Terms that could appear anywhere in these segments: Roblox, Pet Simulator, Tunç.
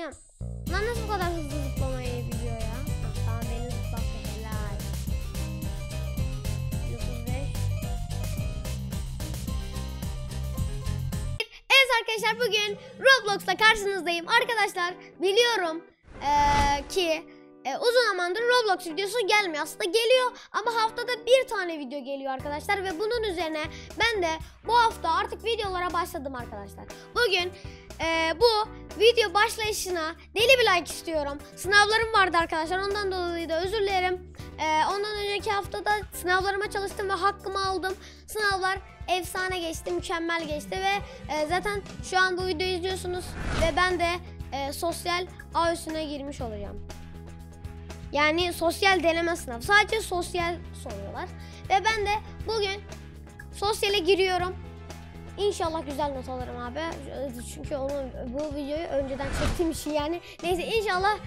Lan nasıl bu kadar hızlı zıplamayı biliyor ya? Tamam beni zıplattı, helal. 135. Evet arkadaşlar, bugün Roblox'ta karşınızdayım. Arkadaşlar biliyorum ki uzun zamandır Roblox videosu gelmiyor. Aslında geliyor ama haftada bir tane video geliyor arkadaşlar. Ve bunun üzerine ben de bu hafta artık videolara başladım arkadaşlar. Bugün bu video başlayışına deli bir like istiyorum. Sınavlarım vardı arkadaşlar, ondan dolayı da özür dilerim. Ondan önceki haftada sınavlarıma çalıştım ve hakkımı aldım. Sınavlar efsane geçti, mükemmel geçti ve zaten şu an bu videoyu izliyorsunuz. Ve ben de sosyal ağ üstüne girmiş olacağım. Yani sosyal deneme sınavı. Sadece sosyal soruyorlar. Ve ben de bugün sosyale giriyorum. İnşallah güzel not alırım abi. Çünkü onun bu videoyu önceden çektiğim için yani. Neyse inşallah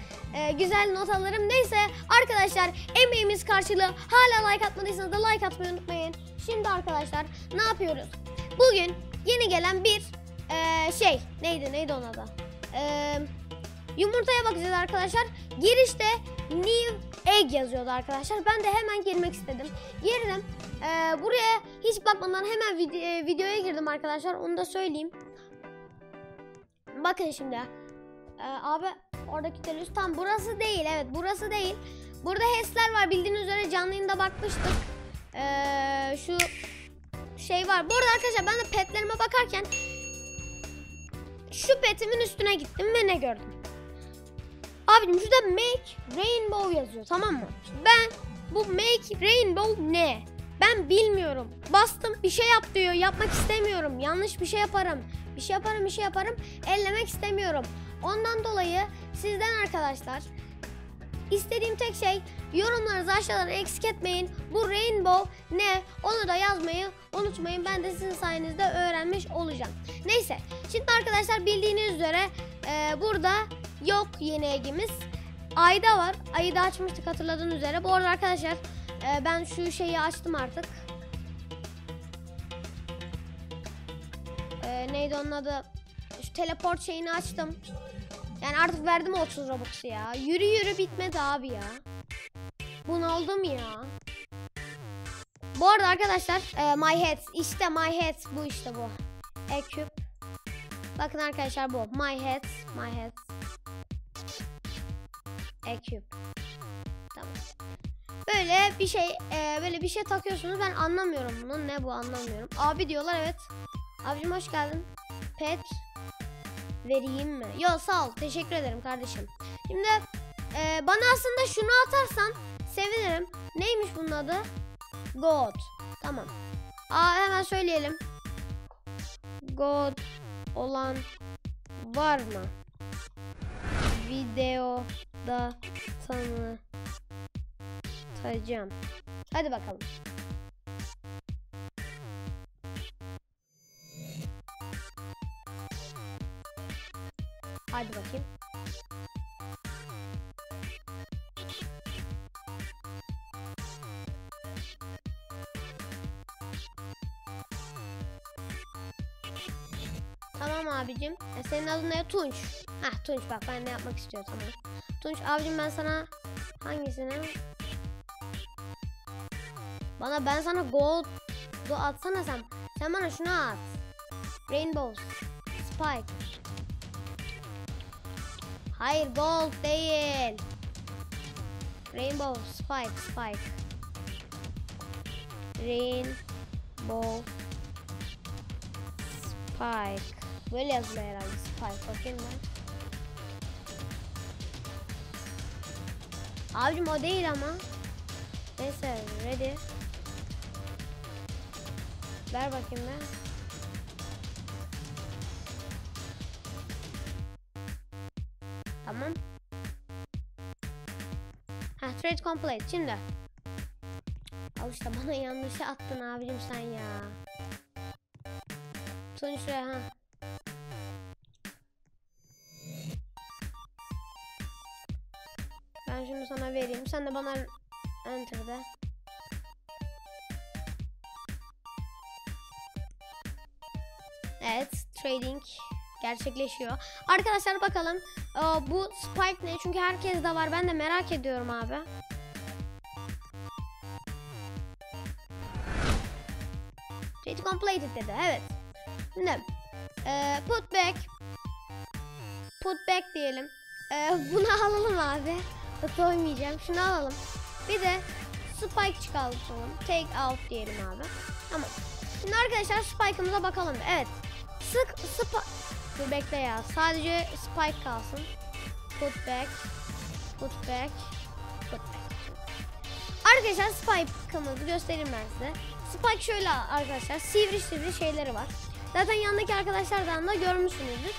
güzel not alırım. Neyse arkadaşlar, emeğimiz karşılığı. Hala like atmadıysanız da like atmayı unutmayın. Şimdi arkadaşlar ne yapıyoruz? Bugün yeni gelen bir şey. Neydi ona da? Yumurtaya bakacağız arkadaşlar. Girişte New Egg yazıyordu arkadaşlar. Ben de hemen girmek istedim. Girdim. Buraya hiç bakmadan hemen videoya girdim arkadaşlar. Onu da söyleyeyim. Bakın şimdi. Abi oradaki televizyon. Tam burası değil. Evet burası değil. Burada HES'ler var. Bildiğiniz üzere canlı yayında bakmıştık. Şu şey var. Bu arada arkadaşlar ben de petlerime bakarken şu petimin üstüne gittim ve ne gördüm? Abicim şurada Make Rainbow yazıyor, tamam mı? Ben bu Make Rainbow ne? Ben bilmiyorum. Bastım, bir şey yap diyor. Yapmak istemiyorum. Yanlış bir şey yaparım. Bir şey yaparım. Ellemek istemiyorum. Ondan dolayı sizden arkadaşlar istediğim tek şey, yorumlarınızı aşağıdan eksik etmeyin. Bu Rainbow ne? Onu da yazmayı unutmayın. Ben de sizin sayenizde öğrenmiş olacağım. Neyse. Şimdi arkadaşlar bildiğiniz üzere burada yok yeni egimiz. Ayda var. Ayı da açmıştık hatırladığınız üzere. Bu arada arkadaşlar ben şu şeyi açtım artık. Neydi onun adı? Şu teleport şeyini açtım. Yani artık verdim 30 Robux'u ya. Yürü bitmedi abi ya. Bunaldım ya. Bu arada arkadaşlar My Head. İşte My Head. Bu. Ekip. Bakın arkadaşlar bu. My Head. My Head. Ekip. Tamam. Böyle bir şey takıyorsunuz. Ben anlamıyorum bunu. Ne bu, anlamıyorum. Abi diyorlar, evet. Abicim hoş geldin. Pet vereyim mi? Yo sağ ol. Teşekkür ederim kardeşim. Şimdi bana aslında şunu atarsan sevinirim. Neymiş bunun adı? God. Tamam. Hemen söyleyelim. God olan var mı? Videoda tanıtacağım. Hadi bakalım. Hadi bakayım. Tamam abicim. Senin adın ne? Tunç. Hah Tunç, bak ben ne yapmak istiyorum, tamam. Tunç abicim ben sana hangisini? Ben sana gold'u atsana sen. Sen bana şunu at. Rainbows. Spike. Hayır gold değil. Rainbow spike. Rainbow spike. Böyle yazılıyor herhalde spike. Bakayım ben. Abicim o değil ama. Neyse ready. Ver bakayım ben. Tamam. Ha, trade complete. Şimdi. Al işte, bana yanlışı attın abicim sen ya. Sonuçta ha. Ben şimdi sana vereyim. Sen de bana enter de. Evet, trading gerçekleşiyor. Arkadaşlar bakalım. Bu spike ne? Çünkü herkes de var. Ben de merak ediyorum abi. Trade completed dedi. Evet. Şimdi put back. Put back diyelim. Bunu alalım abi. Koymayacağım. Şunu alalım. Bir de spike çıkartalım. Take out diyelim abi. Tamam. Şimdi arkadaşlar spike'ımıza bakalım. Evet. Dur bekle ya. Sadece spike kalsın. Put back. Put back. Put back. Arkadaşlar spike'ımızı göstereyim ben size. Spike şöyle arkadaşlar. Sivri sivri şeyleri var. Zaten yanındaki arkadaşlardan da görmüşsünüzdür.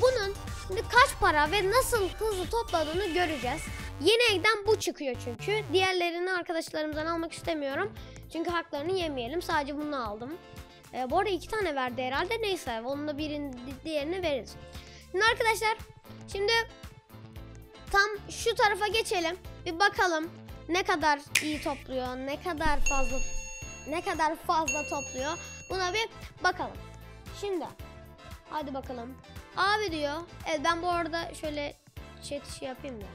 Bunun şimdi kaç para ve nasıl hızlı topladığını göreceğiz. Yeni egg'den bu çıkıyor çünkü. Diğerlerini arkadaşlarımızdan almak istemiyorum. Çünkü haklarını yemeyelim. Sadece bunu aldım. Bu arada 2 tane verdi herhalde. Neyse onun da birini diğerini veririz. Şimdi arkadaşlar şimdi tam şu tarafa geçelim. Bir bakalım ne kadar iyi topluyor. Ne kadar fazla topluyor. Buna bir bakalım. Şimdi hadi bakalım. Abi diyor. Evet ben bu arada şöyle şey yapayım da.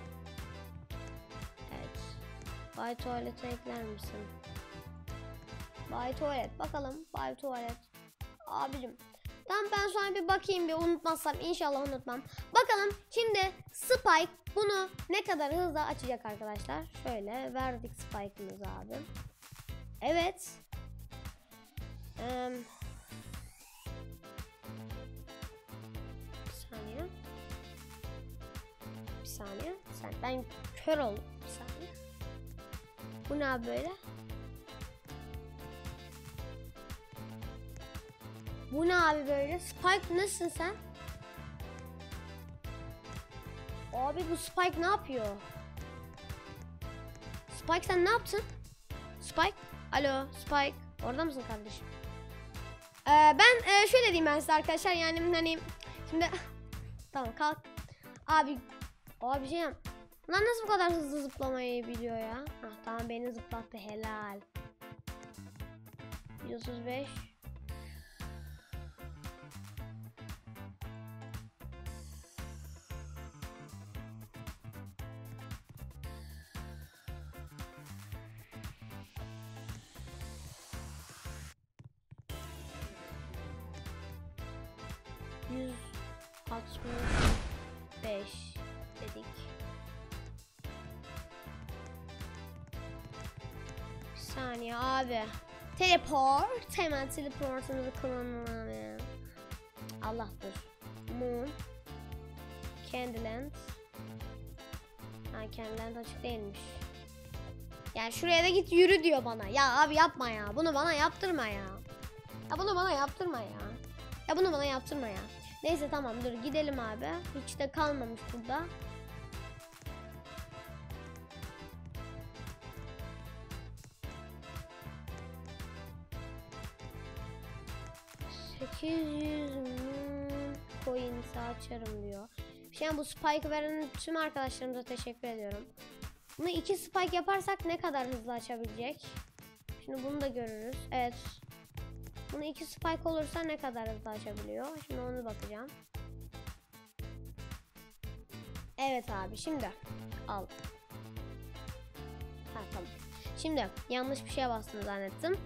Evet. Bay tuvalete ekler misin? Bay tuvalet. Bakalım. Bay tuvalet. Abicim. Tamam ben sonra bir bakayım. Bir unutmazsam. İnşallah unutmam. Bakalım. Şimdi Spike bunu ne kadar hızla açacak arkadaşlar. Şöyle verdik Spike'ımızı abi. Evet. Bir saniye. Ben kör oldum. Bir saniye. Bu ne abi böyle? Bu ne abi böyle? Spike nasılsın sen? Abi bu Spike ne yapıyor? Spike sen ne yaptın? Spike? Alo Spike. Orada mısın kardeşim? Ben şöyle diyeyim ben size arkadaşlar. Yani hani şimdi... Tamam kalk. Abi canım. Lan nasıl bu kadar hızlı zıplamayı biliyor ya? Ah tamam beni zıplattı helal. 135. Dedik. Bir saniye abi. Teleport. Hemen teleportumuzu kullanmam ya. Allah dur. Moon. Candyland. Ha Candyland açık değilmiş. Yani şuraya da git yürü diyor bana. Ya abi yapma ya. Bunu bana yaptırma ya. Ya bunu bana yaptırma ya. Neyse tamam dur gidelim abi. Hiç de kalmamış burada. $800.000 coin'i açarım diyor. Şimdi bu spike veren tüm arkadaşlarımıza teşekkür ediyorum. Bunu 2 spike yaparsak ne kadar hızlı açabilecek? Şimdi bunu da görürüz. Evet. Bunu 2 spike olursa ne kadar hızlı açabiliyor? Şimdi onu bakacağım. Evet abi şimdi al. Ha tamam. Şimdi yanlış bir şeye bastım zannettim.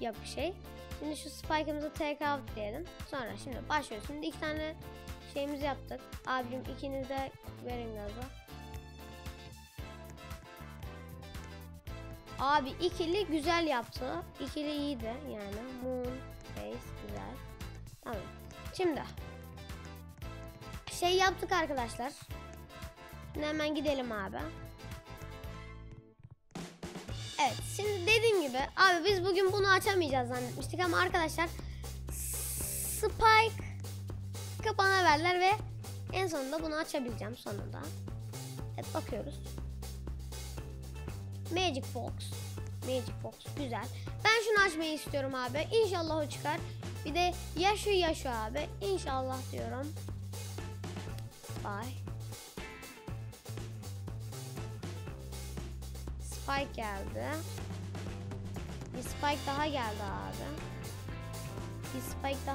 Yok bir şey. Şimdi şu spike'ımızı take out diyelim. Sonra şimdi başlıyoruz. Şimdi 2 tane şeyimizi yaptık. Abicim ikiniz de verin gazı. Abi ikili güzel yaptı. İkili iyiydi yani. Moon, face güzel. Tamam. Şimdi şey yaptık arkadaşlar. Şimdi hemen gidelim abi. Evet. Şimdi dediğim gibi abi biz bugün bunu açamayacağız zannetmiştik ama arkadaşlar Spike kapana verler ve en sonunda bunu açabileceğim sonunda. Evet bakıyoruz. Magic Box güzel. Ben şunu açmayı istiyorum abi. İnşallah o çıkar. Bir de yaşı abi. İnşallah diyorum. Bye. Spike geldi. Bir spike daha geldi abi. Bir spike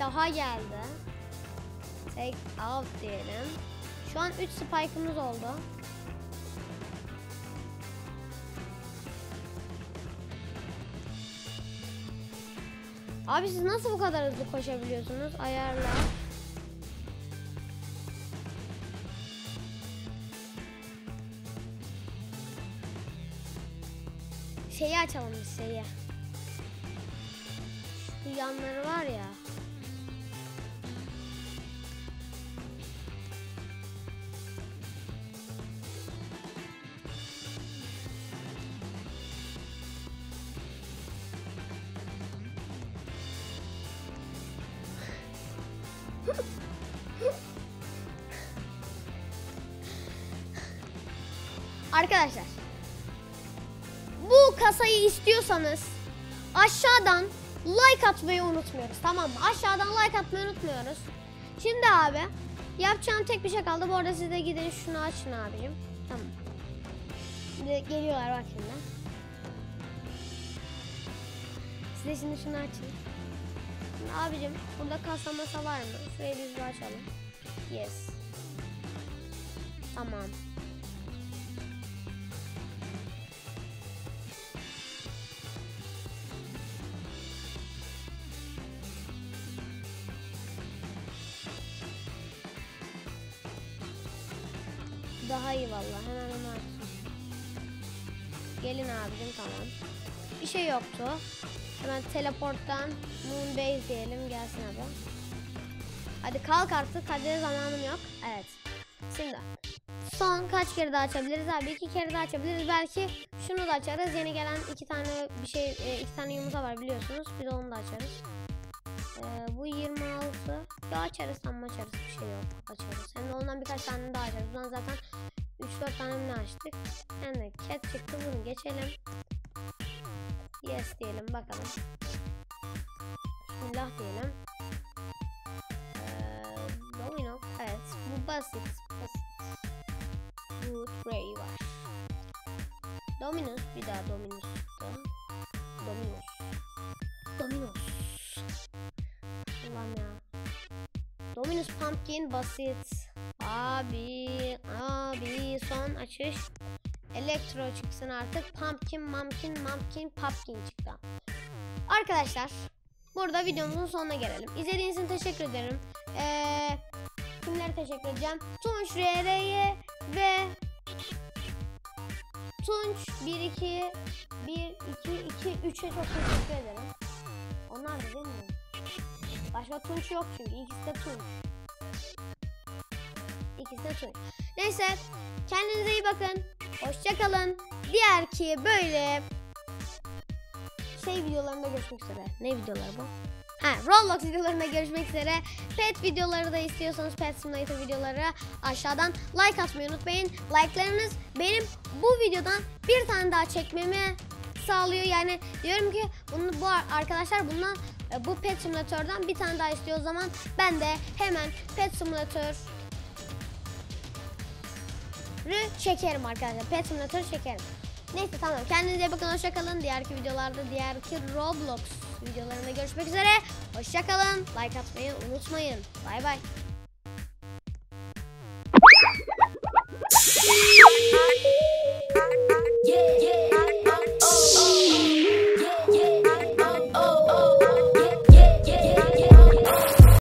daha geldi. Take out diyelim. Şu an 3 spike'ımız oldu. Abi siz nasıl bu kadar hızlı koşabiliyorsunuz? Ayarla. Şeyi açalım biz, şeyi. Şu yanları var ya. Arkadaşlar, bu kasayı istiyorsanız aşağıdan like atmayı unutmuyoruz, tamam mı? Aşağıdan like atmayı unutmuyoruz. Şimdi abi yapacağım tek bir şey kaldı. Bu arada siz de gidin şunu açın abicim. Tamam. Şimdi geliyorlar, bak şimdi. Siz de şimdi şunu açın. Şimdi abicim burada kasa masa var mı? Şurayı biz açalım. Yes. Tamam. Daha iyi vallahi, hemen onu açın. Gelin abicim, tamam. Bir şey yoktu. Hemen teleporttan moon base diyelim, gelsin abi. Hadi kalk artık, hadi, zamanım yok. Evet. Şimdi son kaç kere daha açabiliriz abi? 2 kere daha açabiliriz. Belki şunu da açarız. Yeni gelen 2 tane yumurta var biliyorsunuz. Biz onu da açarız. Bu 26. Ya açarız, tam açarız, bir şey yok, açarız. Hem de ondan birkaç tane daha açarız. Bundan zaten 3-4 tane açtık. Hem de cat çıktı, bunu geçelim. Yes diyelim, bakalım. Bismillah diyelim. Domino, evet, bu basit. Bu tray var. Dominus, bir daha Dominus çıktı. Dominus. Dominus Pumpkin basit. Abi son açış. Elektro çıksın artık. Pumpkin çıktı. Arkadaşlar, burada videomuzun sonuna gelelim. İzlediğiniz için teşekkür ederim. Kimlere teşekkür edeceğim? Tunç, RR'ye ve Tunç 1-2-1-2-2-3'e çok teşekkür ederim. Onlar da değil mi? Başka Tunç yok çünkü. İkisi de Tunç. Neyse, kendinize iyi bakın. Hoşçakalın. Diğer ki böyle şey videolarında görüşmek üzere. Ne videoları bu? Roblox videolarında görüşmek üzere. Pet videoları da istiyorsanız, Pet Simulator videoları, aşağıdan like atmayı unutmayın. Like'larınız benim bu videodan bir tane daha çekmemi sağlıyor. Yani diyorum ki bunu, bu arkadaşlar bundan, bu Pet Simulator'dan bir tane daha istiyor, o zaman ben de hemen Pet Simulator'ı çekerim arkadaşlar. Pet Simulator'ı çekerim. Neyse, tamam, kendinize bakın, hoşçakalın. Diğerki videolarda, diğerki Roblox videolarında görüşmek üzere. Hoşçakalın. Like atmayı unutmayın. Bay bay.